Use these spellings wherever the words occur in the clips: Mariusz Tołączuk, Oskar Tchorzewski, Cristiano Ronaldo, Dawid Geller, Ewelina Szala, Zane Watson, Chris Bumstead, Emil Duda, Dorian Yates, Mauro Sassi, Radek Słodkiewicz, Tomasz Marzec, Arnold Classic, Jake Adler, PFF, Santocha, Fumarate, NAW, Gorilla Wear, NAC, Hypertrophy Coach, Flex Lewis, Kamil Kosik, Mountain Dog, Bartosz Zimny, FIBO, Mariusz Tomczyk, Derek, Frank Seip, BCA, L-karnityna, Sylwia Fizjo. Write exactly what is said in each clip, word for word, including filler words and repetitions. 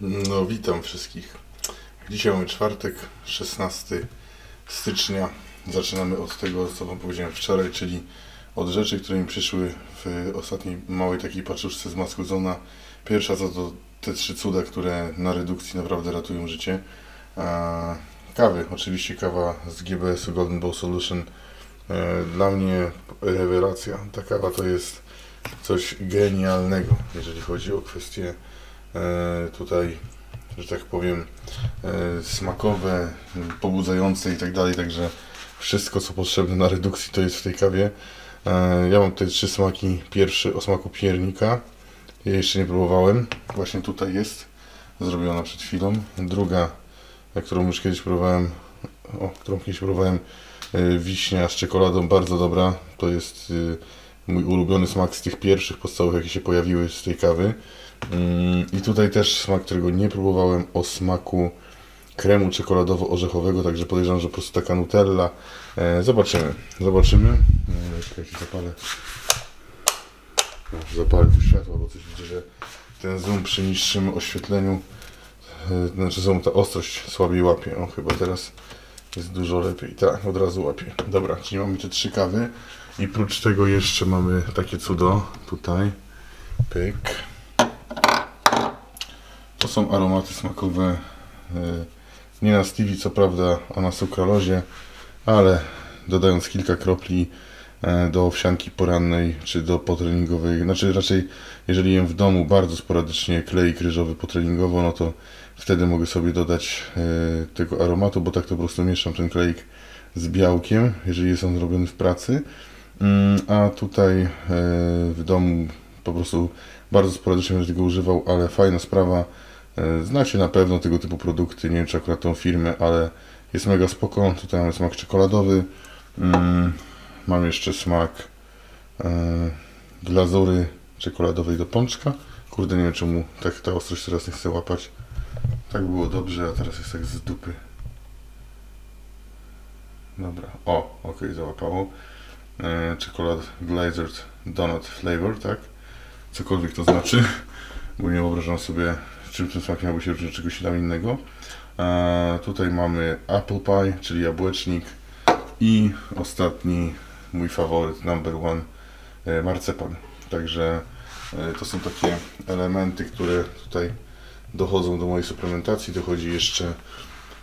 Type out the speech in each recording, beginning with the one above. No witam wszystkich. Dzisiaj mamy czwartek, szesnastego stycznia. Zaczynamy od tego, co wam powiedziałem wczoraj, czyli od rzeczy, które mi przyszły w ostatniej małej takiej paczuszce z Muscle Zone'a. Pierwsza co to te trzy cuda, które na redukcji naprawdę ratują życie. Kawy, oczywiście kawa z G B S-u Golden Bowl Solution. Dla mnie rewelacja. Ta kawa to jest coś genialnego, jeżeli chodzi o kwestie tutaj, że tak powiem, smakowe, pobudzające i tak dalej, także wszystko co potrzebne na redukcji to jest w tej kawie. Ja mam tutaj trzy smaki. Pierwszy o smaku piernika, ja jeszcze nie próbowałem, właśnie tutaj jest, zrobiona przed chwilą. Druga, którą już kiedyś próbowałem, o, którą kiedyś próbowałem, wiśnia z czekoladą, bardzo dobra, to jest mój ulubiony smak z tych pierwszych podstawowych, jakie się pojawiły z tej kawy. I tutaj też smak, którego nie próbowałem, o smaku kremu czekoladowo-orzechowego, także podejrzewam, że po prostu taka Nutella. Zobaczymy, zobaczymy. Ja się zapalę. Zapalę tu światło, bo coś widzę, że ten zoom przy niższym oświetleniu, znaczy zoom, ta ostrość słabiej łapie. O, chyba teraz jest dużo lepiej. Tak, od razu łapie. Dobra, czyli mamy te trzy kawy. I prócz tego jeszcze mamy takie cudo, tutaj, pyk. To są aromaty smakowe, nie na stevii co prawda, a na sukralozie, ale dodając kilka kropli do owsianki porannej czy do potreningowej, znaczy raczej jeżeli jem w domu bardzo sporadycznie kleik ryżowy potreningowo, no to wtedy mogę sobie dodać tego aromatu, bo tak to po prostu mieszam ten kleik z białkiem, jeżeli jest on robiony w pracy, a tutaj w domu po prostu bardzo sporadycznie będę tego używał, ale fajna sprawa. Znacie na pewno tego typu produkty, nie wiem czy akurat tą firmę, ale jest mega spoko. Tutaj mamy smak czekoladowy, mam jeszcze smak glazury czekoladowej do pączka. Kurde, nie wiem czemu tak ta ostrość teraz nie chce łapać. Tak było dobrze, a teraz jest tak z dupy. Dobra, o, ok, załapało. Czekolad Glazed Donut Flavor, tak? Cokolwiek to znaczy, bo nie wyobrażam sobie, w czym ten smak miałby się różnić od czegoś tam innego. E, tutaj mamy Apple Pie, czyli jabłecznik, i ostatni, mój faworyt, number one, e, marcepan. Także e, to są takie elementy, które tutaj dochodzą do mojej suplementacji. Dochodzi jeszcze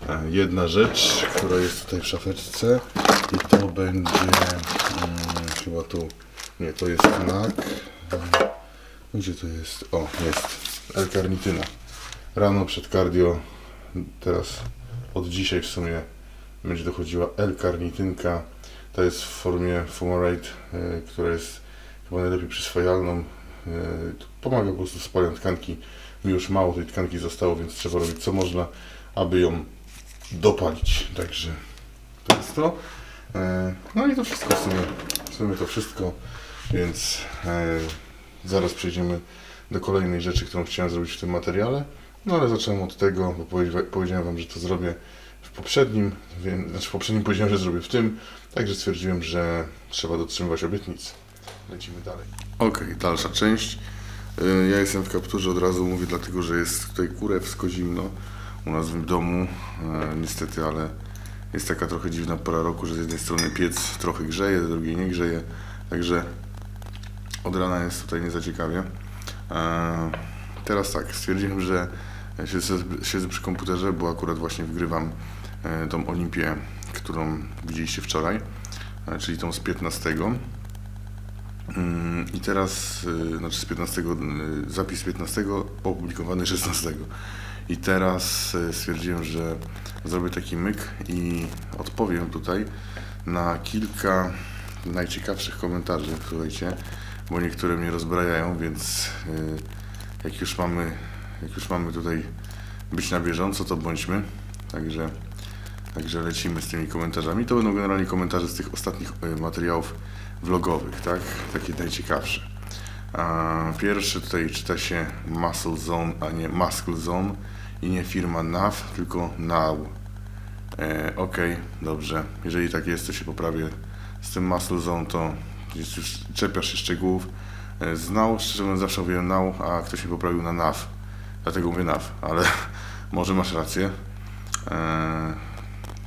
e, jedna rzecz, która jest tutaj w szafeczce, i to będzie hmm, chyba tu, nie, to jest N A C. Gdzie to jest? O, jest L-karnityna. Rano przed cardio, teraz od dzisiaj w sumie będzie dochodziła L-karnitynka. Ta jest w formie Fumarate, y, która jest chyba najlepiej przyswajalną. Y, pomaga po prostu w spalaniu tkanki. Mi już mało tej tkanki zostało, więc trzeba robić co można, aby ją dopalić. Także to jest to. Y, no i to wszystko w sumie. W sumie to wszystko, więc... Y, zaraz przejdziemy do kolejnej rzeczy, którą chciałem zrobić w tym materiale. No ale zacząłem od tego, bo powiedziałem wam, że to zrobię w poprzednim, więc, znaczy w poprzednim powiedziałem, że zrobię w tym, także stwierdziłem, że trzeba dotrzymywać obietnic. Lecimy dalej. Okej, okay, dalsza część. Ja jestem w kapturze, od razu mówię, dlatego że jest tutaj kurewsko zimno u nas w domu. Niestety, ale jest taka trochę dziwna pora roku, że z jednej strony piec trochę grzeje, z drugiej nie grzeje, także... Od rana jest tutaj niezaciekawie. Teraz tak, stwierdziłem, że siedzę, siedzę przy komputerze, bo akurat właśnie wgrywam tą olimpię, którą widzieliście wczoraj, czyli tą z piętnastego. I teraz, znaczy z piętnastego, zapis z piętnastego, opublikowany szesnastego. I teraz stwierdziłem, że zrobię taki myk i odpowiem tutaj na kilka najciekawszych komentarzy, słuchajcie, bo niektóre mnie rozbrajają, więc jak już mamy, jak już mamy tutaj być na bieżąco, to bądźmy. Także, także lecimy z tymi komentarzami. To będą generalnie komentarze z tych ostatnich materiałów vlogowych, tak? Takie najciekawsze. Pierwszy tutaj czyta się Muscle Zone, a nie Muscle Zone i nie firma N A V, tylko N A W. E, ok, dobrze. Jeżeli tak jest, to się poprawię z tym Muscle Zone, to jest już, czepiasz się szczegółów. Znał, szczerze mówiąc, zawsze mówiłem N A W, a ktoś mi poprawił na N A W. Dlatego mówię naw, ale może masz rację. Eee,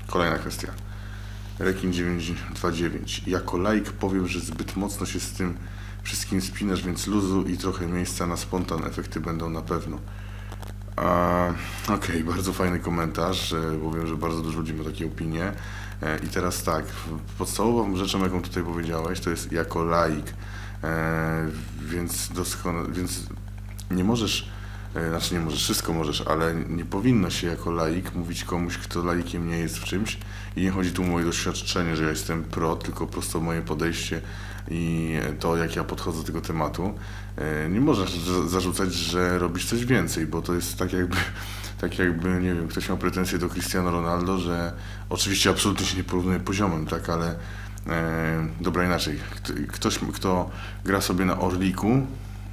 kolejna kwestia. Rekin dziewięć dwa dziewięć. Jako laik powiem, że zbyt mocno się z tym wszystkim spinasz, więc luzu i trochę miejsca na spontan efekty będą na pewno. Eee, Okej, okay, bardzo fajny komentarz, bo wiem, że bardzo dużo ludzi ma takie opinie. Eee, I teraz tak, podstawową rzeczą, jaką tutaj powiedziałeś, to jest jako laik. Eee, więc doskonale, więc nie możesz, znaczy nie możesz, wszystko możesz, ale nie powinno się jako laik mówić komuś, kto laikiem nie jest w czymś. I nie chodzi tu o moje doświadczenie, że ja jestem pro, tylko po prostu moje podejście i to, jak ja podchodzę do tego tematu. Nie możesz zarzucać, że robisz coś więcej, bo to jest tak jakby, tak jakby nie wiem, ktoś miał pretensje do Cristiano Ronaldo, że oczywiście absolutnie się nie porównuje poziomem, tak, ale e, dobra, inaczej. Ktoś, kto gra sobie na Orliku,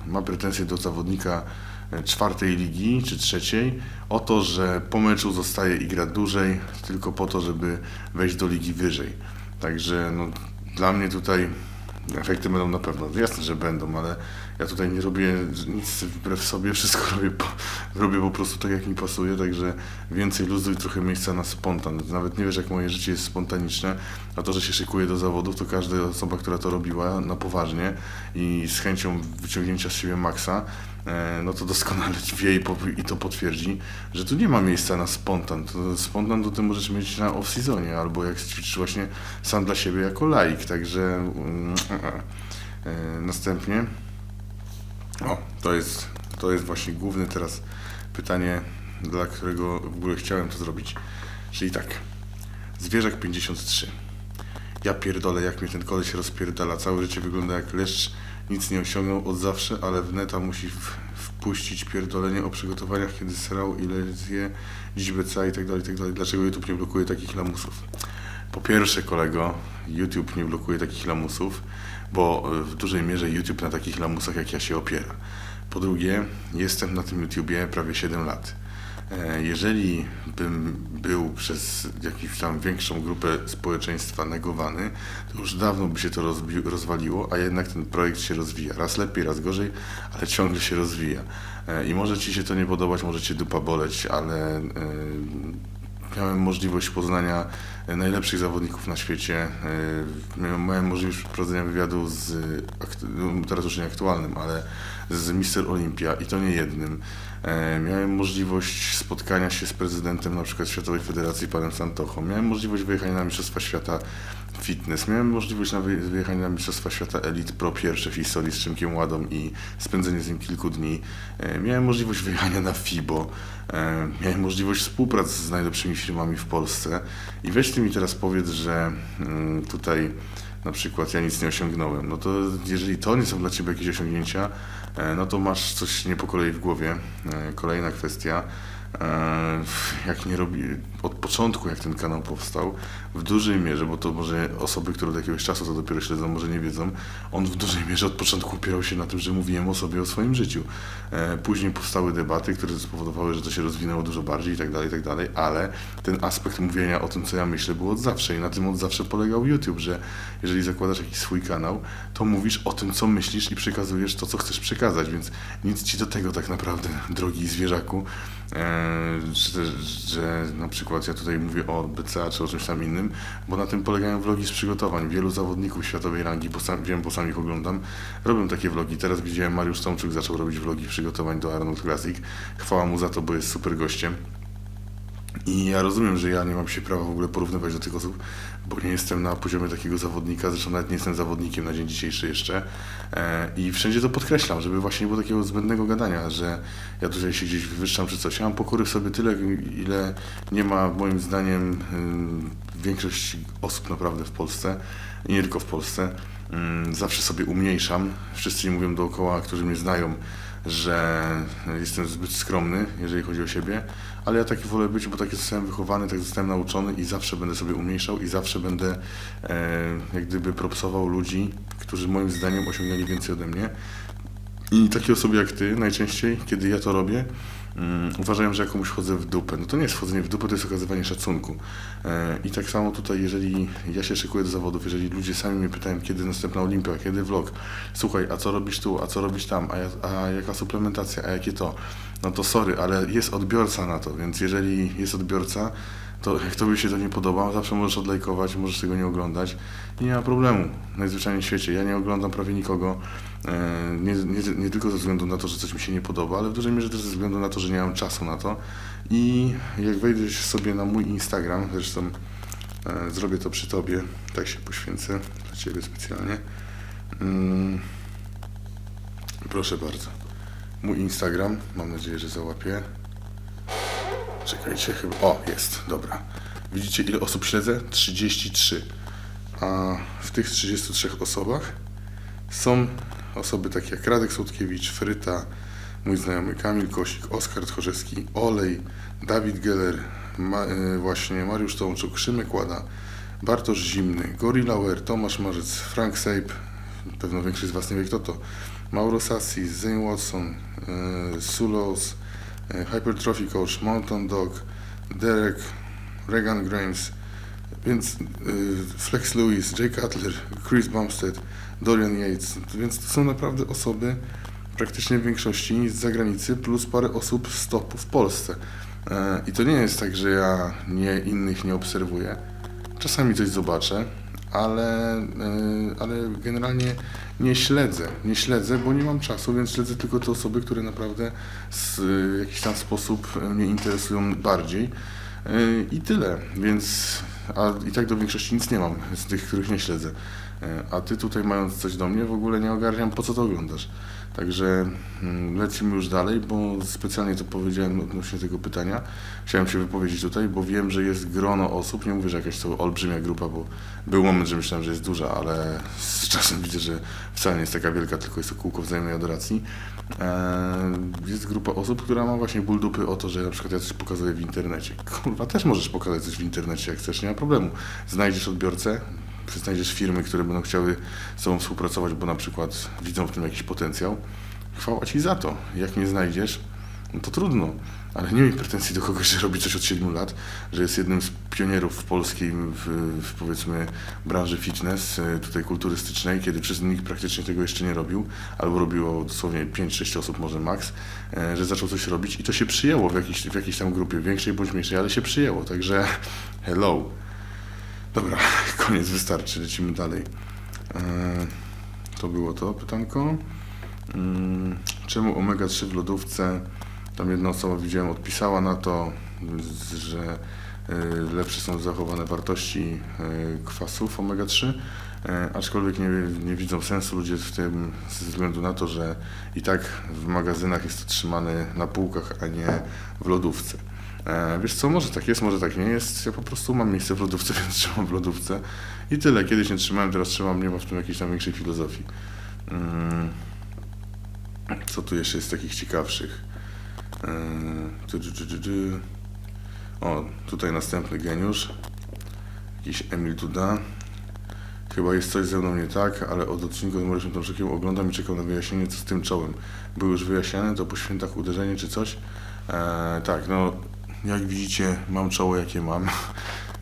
ma pretensje do zawodnika czwartej ligi czy trzeciej o to, że po meczu zostaje i gra dłużej tylko po to, żeby wejść do ligi wyżej. Także no, dla mnie tutaj efekty będą na pewno. Jasne, że będą, ale ja tutaj nie robię nic wbrew sobie, wszystko robię po, robię po prostu tak, jak mi pasuje, także więcej luzu i trochę miejsca na spontan. Nawet nie wiesz, jak moje życie jest spontaniczne, a to, że się szykuję do zawodów, to każda osoba, która to robiła na poważnie i z chęcią wyciągnięcia z siebie maksa, no to doskonale wie i to potwierdzi, że tu nie ma miejsca na spontan. To spontan to ty możesz mieć na off-seasonie, albo jak ćwiczysz właśnie sam dla siebie jako laik, także następnie o, to jest, to jest właśnie główne teraz pytanie, dla którego w ogóle chciałem to zrobić, czyli tak, zwierzak pięćdziesiąt trzy. Ja pierdolę, jak mnie ten koleś rozpierdala, całe życie wygląda jak leszcz, nic nie osiągnął od zawsze, ale w neta musi w, wpuścić pierdolenie o przygotowaniach, kiedy srał, ile je, dziś B C A i tak dalej, tak dalej. Dlaczego YouTube nie blokuje takich lamusów? Po pierwsze, kolego, YouTube nie blokuje takich lamusów, bo w dużej mierze YouTube na takich lamusach jak ja się opiera. Po drugie, jestem na tym YouTubie prawie siedem lat. Jeżeli bym był przez jakąś tam większą grupę społeczeństwa negowany, to już dawno by się to rozwaliło, a jednak ten projekt się rozwija. Raz lepiej, raz gorzej, ale ciągle się rozwija. I może Ci się to nie podobać, może Cię dupa boleć, ale miałem możliwość poznania najlepszych zawodników na świecie. Miałem możliwość przeprowadzenia wywiadu z, teraz już nie aktualnym, ale z Mister Olympia i to nie jednym. Miałem możliwość spotkania się z prezydentem na przykład Światowej Federacji, panem Santochą. Miałem możliwość wyjechania na Mistrzostwa Świata Fitness. Miałem możliwość na wyjechania na Mistrzostwa Świata Elite Pro pierwsze w historii z Szymkiem Ładą i spędzenie z nim kilku dni. Miałem możliwość wyjechania na FIBO. Miałem możliwość współpracy z najlepszymi firmami w Polsce. I weź ty mi teraz powiedz, że tutaj na przykład ja nic nie osiągnąłem. No to jeżeli to nie są dla Ciebie jakieś osiągnięcia, no to masz coś nie po kolei w głowie. Kolejna kwestia, jak nie robi, od początku jak ten kanał powstał, w dużej mierze, bo to może osoby, które od jakiegoś czasu to dopiero śledzą, może nie wiedzą, on w dużej mierze od początku opierał się na tym, że mówiłem o sobie, o swoim życiu. Później powstały debaty, które spowodowały, że to się rozwinęło dużo bardziej i tak dalej, i tak dalej, ale ten aspekt mówienia o tym, co ja myślę, był od zawsze i na tym od zawsze polegał YouTube, że jeżeli zakładasz jakiś swój kanał, to mówisz o tym, co myślisz i przekazujesz to, co chcesz przekazać, więc nic Ci do tego tak naprawdę, drogi zwierzaku, Że, że na przykład ja tutaj mówię o B C A czy o czymś tam innym, bo na tym polegają vlogi z przygotowań. Wielu zawodników światowej rangi, bo sam, wiem, bo sam ich oglądam, robią takie vlogi. Teraz widziałem, Mariusz Tomczyk zaczął robić vlogi przygotowań do Arnold Classic. Chwała mu za to, bo jest super gościem. I ja rozumiem, że ja nie mam się prawa w ogóle porównywać do tych osób, bo nie jestem na poziomie takiego zawodnika, zresztą nawet nie jestem zawodnikiem na dzień dzisiejszy jeszcze. I wszędzie to podkreślam, żeby właśnie nie było takiego zbędnego gadania, że ja tutaj się gdzieś wywyższam czy coś. Ja mam pokory w sobie tyle, ile nie ma moim zdaniem większość osób naprawdę w Polsce i nie tylko w Polsce. Zawsze sobie umniejszam. Wszyscy mi mówią dookoła, którzy mnie znają, że jestem zbyt skromny, jeżeli chodzi o siebie, ale ja taki wolę być, bo tak zostałem wychowany, tak zostałem nauczony i zawsze będę sobie umniejszał i zawsze będę e, jak gdyby propsował ludzi, którzy moim zdaniem osiągnęli więcej ode mnie. I takie osoby jak Ty najczęściej, kiedy ja to robię, um, uważają, że komuś chodzę w dupę. No to nie jest chodzenie w dupę, to jest okazywanie szacunku. E, I tak samo tutaj, jeżeli ja się szykuję do zawodów, jeżeli ludzie sami mnie pytają, kiedy następna Olimpia, kiedy vlog, słuchaj, a co robisz tu, a co robisz tam, a, a jaka suplementacja, a jakie to, no to sorry, ale jest odbiorca na to, więc jeżeli jest odbiorca, to jak tobie się to nie podoba, zawsze możesz odlajkować, możesz tego nie oglądać i nie ma problemu najzwyczajniej w świecie. Ja nie oglądam prawie nikogo, nie, nie, nie tylko ze względu na to, że coś mi się nie podoba, ale w dużej mierze też ze względu na to, że nie mam czasu na to. I jak wejdziesz sobie na mój Instagram, zresztą e, zrobię to przy tobie, tak się poświęcę dla ciebie specjalnie. Mm, proszę bardzo. Mój Instagram, mam nadzieję, że załapię. Czekajcie, chyba... O, jest, dobra. Widzicie, ile osób śledzę? trzydzieści trzy. A w tych trzydziestu trzech osobach są osoby takie jak Radek Słodkiewicz, Fryta, mój znajomy Kamil Kosik, Oskar Tchorzewski, Olej, Dawid Geller, ma, e, właśnie Mariusz Tołączuk, Szymek Łada, Bartosz Zimny, Gorilla Wear, Tomasz Marzec, Frank Seip, pewno większość z was nie wie kto to, Mauro Sassi, Zane Watson, e, Sulos, Hypertrophy Coach, Mountain Dog, Derek, Regan Grimes, więc yy, Flex Lewis, Jake Adler, Chris Bumstead, Dorian Yates, więc to są naprawdę osoby praktycznie w większości z zagranicy plus parę osób z topu w Polsce. Yy, I to nie jest tak, że ja nie, innych nie obserwuję. Czasami coś zobaczę, ale, yy, ale generalnie nie śledzę, nie śledzę, bo nie mam czasu, więc śledzę tylko te osoby, które naprawdę w y, jakiś tam sposób mnie interesują bardziej y, i tyle, więc a i tak do większości nic nie mam z tych, których nie śledzę, y, a ty tutaj mając coś do mnie w ogóle nie ogarniam, po co to oglądasz, także y, lecimy już dalej, bo specjalnie to powiedziałem odnośnie tego pytania, chciałem się wypowiedzieć tutaj, bo wiem, że jest grono osób, nie mówię, że jakaś to olbrzymia grupa, bo był moment, że myślałem, że jest duża, ale z czasem widzę, że wcale nie jest taka wielka, tylko jest to kółko wzajemnej adoracji. Jest grupa osób, która ma właśnie ból dupy o to, że na przykład ja coś pokazuję w internecie. Kurwa, też możesz pokazać coś w internecie, jak chcesz, nie ma problemu. Znajdziesz odbiorcę, znajdziesz firmy, które będą chciały z tobą współpracować, bo na przykład widzą w tym jakiś potencjał. Chwała ci za to. Jak nie znajdziesz, no to trudno. Ale nie miej pretensji do kogoś, że robi coś od siedmiu lat, że jest jednym z pionierów w polskiej, w, w powiedzmy, branży fitness, tutaj kulturystycznej, kiedy przez nikt praktycznie tego jeszcze nie robił, albo robiło dosłownie pięć sześć osób, może maks, że zaczął coś robić i to się przyjęło w jakiejś, w jakiejś tam grupie, większej bądź mniejszej, ale się przyjęło, także hello. Dobra, koniec, wystarczy, lecimy dalej. To było to pytanko. Czemu omega trzy w lodówce? Tam jedna osoba, widziałem, odpisała na to, że lepsze są zachowane wartości kwasów omega trzy, aczkolwiek nie, nie widzą sensu ludzie w tym ze względu na to, że i tak w magazynach jest to trzymane na półkach, a nie w lodówce. Wiesz co, może tak jest, może tak nie jest, ja po prostu mam miejsce w lodówce, więc trzymam w lodówce i tyle. Kiedyś nie trzymałem, teraz trzymam, nie ma w tym jakiejś tam większej filozofii. Co tu jeszcze jest takich ciekawszych? O, tutaj następny geniusz, jakiś Emil Duda. Chyba jest coś ze mną nie tak, ale od odcinka z Mariuszem Tomczykiem oglądam i czekam na wyjaśnienie, co z tym czołem. Były już wyjaśniane, to po świętach uderzenie czy coś? E, tak, no jak widzicie, mam czoło jakie mam.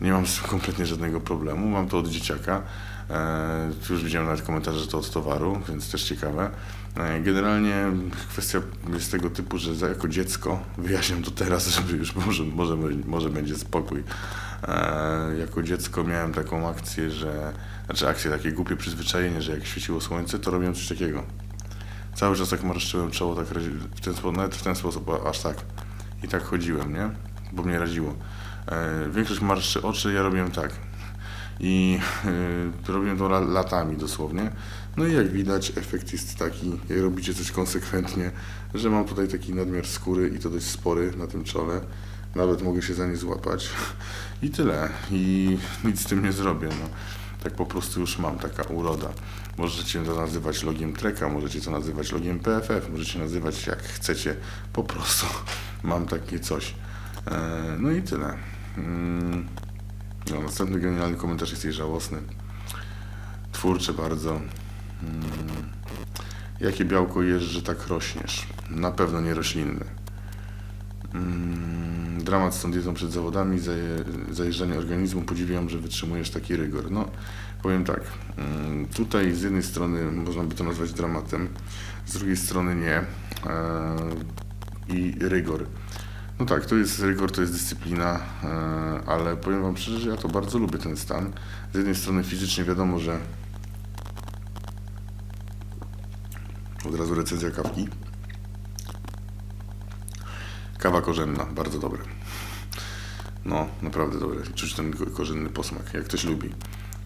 Nie mam z tym kompletnie żadnego problemu, mam to od dzieciaka. E, tu już widziałem nawet komentarze, że to od towaru, więc też ciekawe. Generalnie kwestia jest tego typu, że za jako dziecko, wyjaśniam to teraz, żeby już może, może, może będzie spokój, e, jako dziecko miałem taką akcję, że, znaczy akcję, takie głupie przyzwyczajenie, że jak świeciło słońce, to robiłem coś takiego. Cały czas tak marszczyłem czoło, tak w ten sposób, nawet w ten sposób, aż tak. I tak chodziłem, nie? Bo mnie raziło. E, większość marszczy oczy, ja robiłem tak. I y, robiłem to latami dosłownie. No i jak widać, efekt jest taki, jak robicie coś konsekwentnie, że mam tutaj taki nadmiar skóry i to dość spory na tym czole. Nawet mogę się za nie złapać. I tyle. I nic z tym nie zrobię. No. Tak po prostu już mam, taka uroda. Możecie to nazywać logiem Treka, możecie to nazywać logiem P F F, możecie nazywać jak chcecie. Po prostu mam takie coś. E, no i tyle. Mm. No, następny genialny komentarz jest jej żałosny. Twórczy bardzo. Hmm. Jakie białko jesz, że tak rośniesz? Na pewno nie roślinne. Mm, dramat z tą dietą przed zawodami, zajeżdżanie organizmu, podziwiam, że wytrzymujesz taki rygor. No, powiem tak, tutaj z jednej strony można by to nazwać dramatem, z drugiej strony nie. I rygor. No tak, to jest rygor, to jest dyscyplina, ale powiem Wam szczerze, że ja to bardzo lubię ten stan. Z jednej strony fizycznie wiadomo, że od razu recenzja kawki. Kawa korzenna, bardzo dobre. No, naprawdę dobre. Czuć ten korzenny posmak, jak ktoś lubi.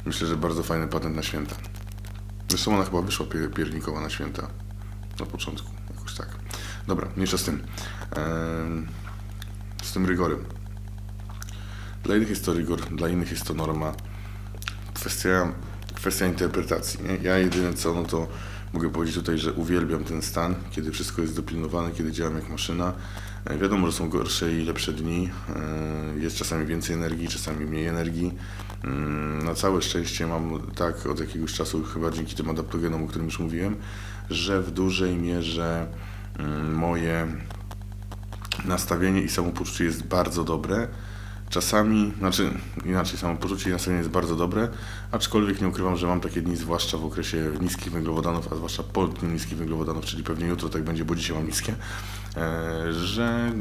Myślę, że bardzo fajny patent na święta. Zresztą ona chyba wyszła pier piernikowa na święta. Na początku, jakoś tak. Dobra, mniejsza z tym. Ehm, z tym rygorem. Dla innych jest to rygor, dla innych jest to norma. Kwestia, kwestia interpretacji, nie? Ja jedyne co, no to mogę powiedzieć tutaj, że uwielbiam ten stan, kiedy wszystko jest dopilnowane, kiedy działam jak maszyna. Wiadomo, że są gorsze i lepsze dni, jest czasami więcej energii, czasami mniej energii. Na całe szczęście mam tak od jakiegoś czasu, chyba dzięki tym adaptogenom, o którym już mówiłem, że w dużej mierze moje nastawienie i samopoczucie jest bardzo dobre. Czasami, znaczy inaczej, samopoczucie i nastawienie jest bardzo dobre, aczkolwiek nie ukrywam, że mam takie dni, zwłaszcza w okresie niskich węglowodanów, a zwłaszcza po dniu niskich węglowodanów, czyli pewnie jutro tak będzie, bo dzisiaj mam niskie, że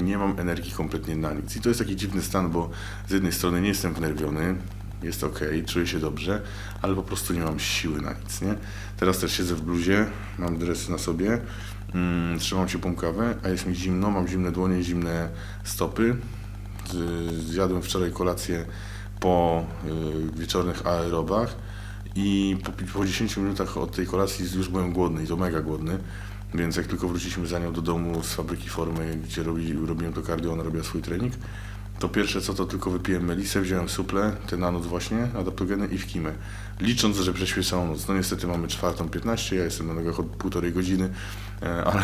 nie mam energii kompletnie na nic. I to jest taki dziwny stan, bo z jednej strony nie jestem wnerwiony, jest ok, czuję się dobrze, ale po prostu nie mam siły na nic, nie? Teraz też siedzę w bluzie, mam dresy na sobie, trzymam się pomkawę, a jest mi zimno, mam zimne dłonie, zimne stopy. Zjadłem wczoraj kolację po wieczornych aerobach i po dziesięciu minutach od tej kolacji już byłem głodny i to mega głodny, więc jak tylko wróciliśmy za nią do domu z fabryki formy, gdzie robi, robiłem to cardio, ona robiła swój trening, to pierwsze co, to tylko wypiłem melisę, wziąłem suple, te na noc właśnie, adaptogeny i wkimę, licząc, że prześpię całą noc. No niestety mamy czwartą piętnaście, ja jestem na nogach od półtorej godziny, ale,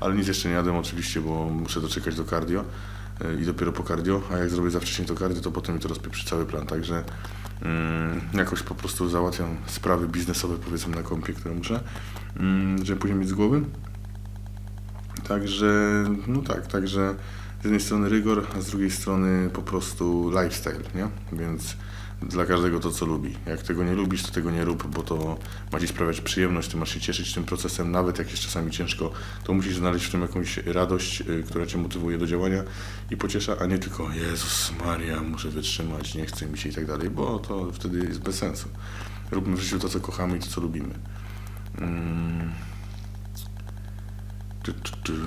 ale nic jeszcze nie jadłem oczywiście, bo muszę doczekać do cardio. I dopiero po cardio, a jak zrobię za wcześnie to cardio, to potem mi to rozpieprzy cały plan, także mm, jakoś po prostu załatwiam sprawy biznesowe, powiedzmy, na kompie, które muszę, mm, żeby później mieć z głowy. Także, no tak, także z jednej strony rygor, a z drugiej strony po prostu lifestyle, nie? Więc dla każdego to, co lubi. Jak tego nie lubisz, to tego nie rób, bo to ma Ci sprawiać przyjemność, Ty masz się cieszyć tym procesem, nawet jak jest czasami ciężko, to musisz znaleźć w tym jakąś radość, która Cię motywuje do działania i pociesza, a nie tylko Jezus Maria, muszę wytrzymać, nie chce mi się i tak dalej, bo to wtedy jest bez sensu. Róbmy w życiu to, co kochamy i to, co lubimy. Hmm.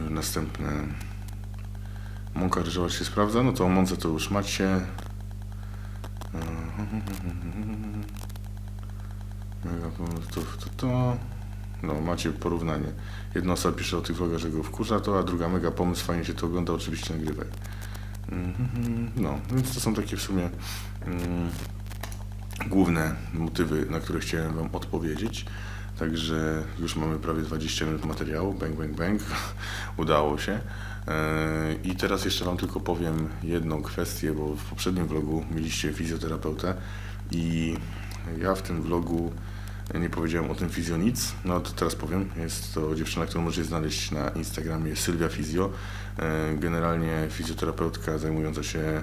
Następne. Mąka ryżowa się sprawdza, no to o mące to już macie. To, to, to. No, macie porównanie. Jedna osoba pisze o tych vlogach, że go wkurza to, a druga mega pomysł, fajnie się to ogląda, oczywiście nagrywaj. No, więc to są takie w sumie um, główne motywy, na które chciałem Wam odpowiedzieć. Także już mamy prawie dwadzieścia minut materiału, bang, bang, bang, udało się. I teraz jeszcze Wam tylko powiem jedną kwestię, bo w poprzednim vlogu mieliście fizjoterapeutę i ja w tym vlogu nie powiedziałem o tym fizjo nic, no to teraz powiem. Jest to dziewczyna, którą możecie znaleźć na Instagramie, Sylwia Fizjo, generalnie fizjoterapeutka zajmująca się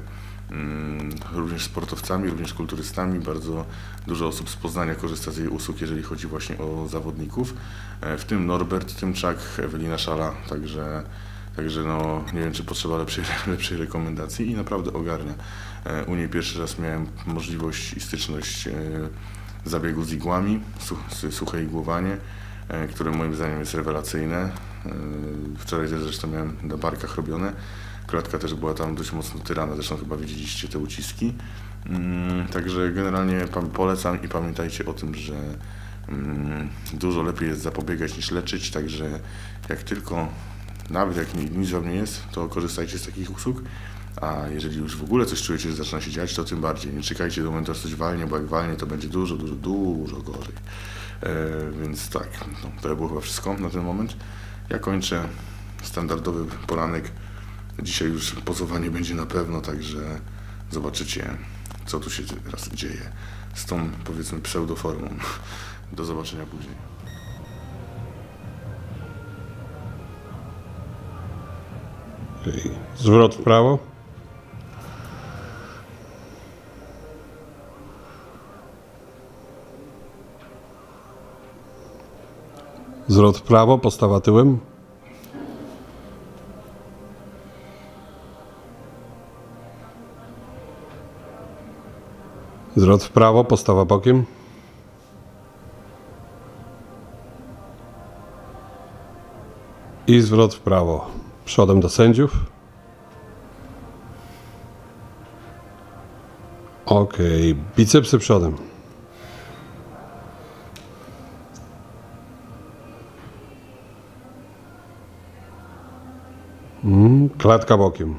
również sportowcami, również kulturystami. Bardzo dużo osób z Poznania korzysta z jej usług, jeżeli chodzi właśnie o zawodników, w tym Norbert Tymczak, Ewelina Szala, także Także no, nie wiem, czy potrzeba lepszej, lepszej rekomendacji i naprawdę ogarnia. U niej pierwszy raz miałem możliwość i styczność zabiegu z igłami, suche igłowanie, które moim zdaniem jest rewelacyjne. Wczoraj też zresztą miałem na barkach robione. Klatka też była tam dość mocno tyrana, zresztą chyba widzieliście te uciski. Także generalnie polecam i pamiętajcie o tym, że dużo lepiej jest zapobiegać niż leczyć, także jak tylko nawet jak nic Wam nie jest, to korzystajcie z takich usług, a jeżeli już w ogóle coś czujecie, że zaczyna się dziać, to tym bardziej. Nie czekajcie do momentu, aż coś walnie, bo jak walnie, to będzie dużo, dużo, dużo gorzej. Eee, więc tak, no, to było chyba wszystko na ten moment. Ja kończę standardowy poranek. Dzisiaj już pozowanie będzie na pewno, także zobaczycie, co tu się teraz dzieje z tą, powiedzmy, pseudoformą. Do zobaczenia później. Zwrot w prawo. Zwrot w prawo, postawa tyłem. Zwrot w prawo, postawa bokiem. I zwrot w prawo. Przodem do sędziów. Ok, bicepsy przodem. Mm, klatka bokiem.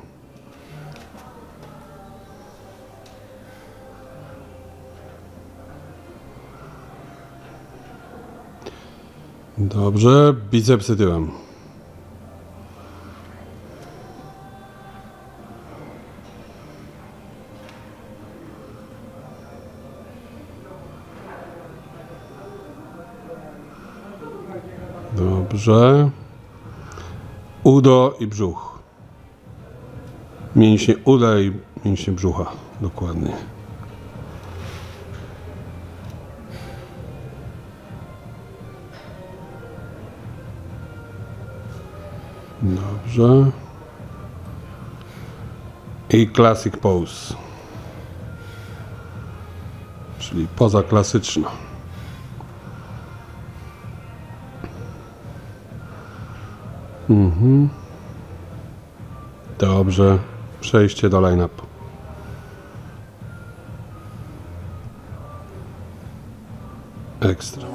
Dobrze, bicepsy tyłem. Dobrze. Udo i brzuch. Mięśnie uda i mięśnie brzucha. Dokładnie. Dobrze. I classic pose. Czyli poza klasyczna. Mhm. Dobrze. Przejście do line-up. Ekstra.